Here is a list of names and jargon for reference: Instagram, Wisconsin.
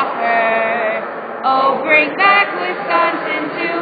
offer. Oh, bring back Wisconsin to